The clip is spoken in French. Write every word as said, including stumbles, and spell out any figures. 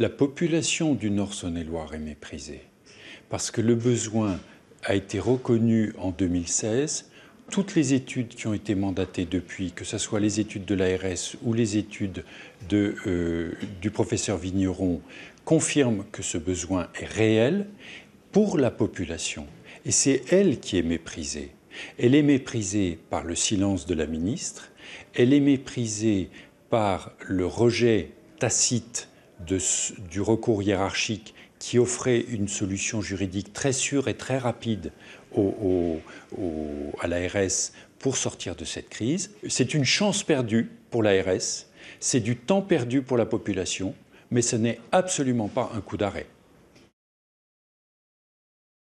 la population du Nord-Saône-et-Loire est méprisée, parce que le besoin a été reconnu en deux mille seize. Toutes les études qui ont été mandatées depuis, que ce soit les études de l'A R S ou les études de, euh, du professeur Vigneron, confirment que ce besoin est réel pour la population. Et c'est elle qui est méprisée. Elle est méprisée par le silence de la ministre, elle est méprisée par le rejet tacite de, du recours hiérarchique qui offrait une solution juridique très sûre et très rapide au, au, au, à l'A R S pour sortir de cette crise. C'est une chance perdue pour l'A R S, c'est du temps perdu pour la population, mais ce n'est absolument pas un coup d'arrêt.